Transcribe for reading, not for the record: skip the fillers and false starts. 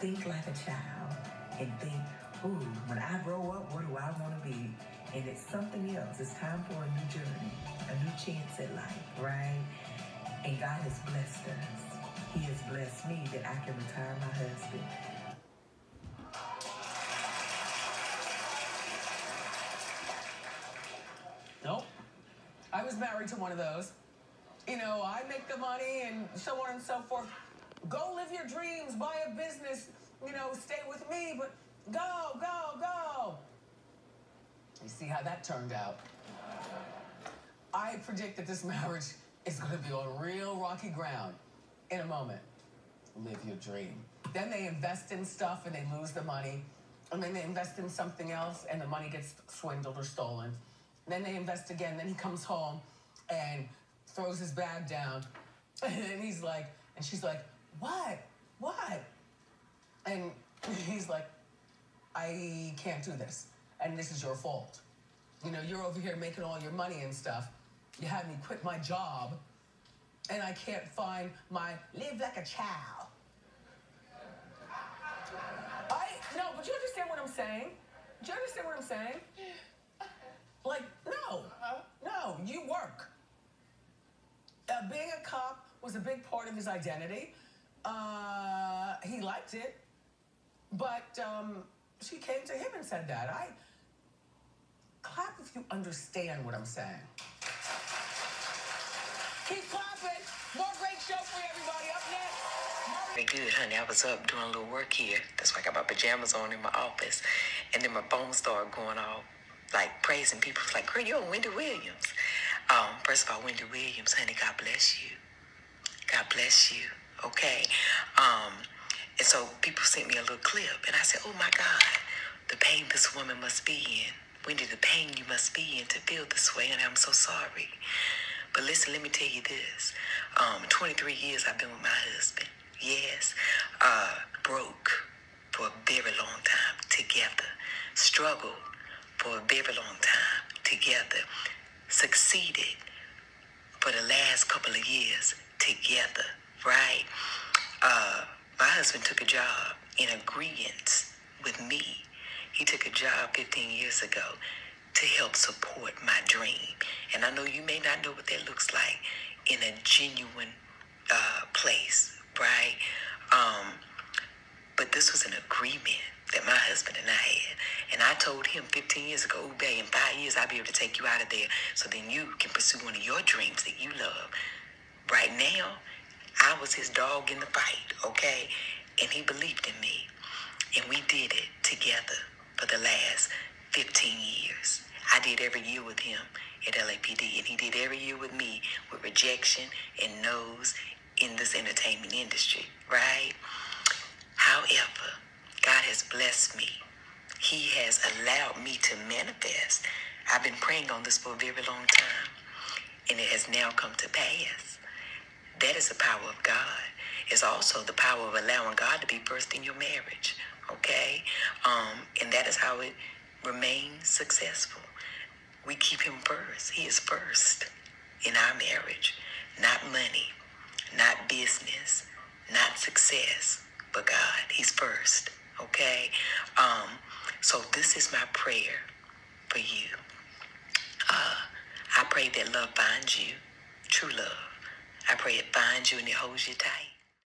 think like a child and think, ooh, when I grow up, what do I want to be? And it's something else. It's time for a new journey, a new chance at life, right? And God has blessed us. He has blessed me that I can retire my husband. Nope. I was married to one of those. You know, I make the money and so on and so forth. Go live your dreams, buy a business, you know, stay with me, but go, go, go. You see how that turned out. I predict that this marriage is going to be on real rocky ground in a moment. Live your dream. Then they invest in stuff and they lose the money. And then they invest in something else and the money gets swindled or stolen. Then they invest again. Then he comes home and throws his bag down. And he's like, and she's like, what? What? And he's like, I can't do this. And this is your fault. You know, you're over here making all your money and stuff. You had me quit my job, and I can't find my live like a child. No, but you understand what I'm saying? Do you understand what I'm saying? Like, no, no, you work. Being a cop was a big part of his identity. He liked it, but she came to him and said that. I clap if you understand what I'm saying. Keep clapping. More great show for everybody. Up next. Very good, honey. I was up doing a little work here. That's why I got my pajamas on in my office. And then my phone started going off, like praising people. It's like, girl, you're Wendy Williams. First of all, Wendy Williams, honey, God bless you. God bless you. Okay. And so people sent me a little clip, and I said, oh my God, the pain this woman must be in. Wendy, the pain you must be in to feel this way, and I'm so sorry. But listen, let me tell you this. 23 years I've been with my husband. Yes, broke for a very long time together. Struggled for a very long time together. Succeeded for the last couple of years together, right? My husband took a job in agreement with me. He took a job 15 years ago to help support my dream. And I know you may not know what that looks like in a genuine place, right? But this was an agreement that my husband and I had. And I told him 15 years ago, "Ooh, babe, in 5 years, I'll be able to take you out of there so then you can pursue one of your dreams that you love." Right now, I was his dog in the fight, okay? And he believed in me. And we did it together for the last 15 years. I did every year with him at LAPD, and he did every year with me with rejection and no's in this entertainment industry, right? However, God has blessed me. He has allowed me to manifest. I've been praying on this for a very long time, and it has now come to pass. That is the power of God. It's also the power of allowing God to be first in your marriage, okay? And that is how it remains successful. We keep him first. He is first in our marriage. Not money, not business, not success, but God. He's first, okay? So this is my prayer for you. I pray that love finds you, true love. I pray it finds you and it holds you tight.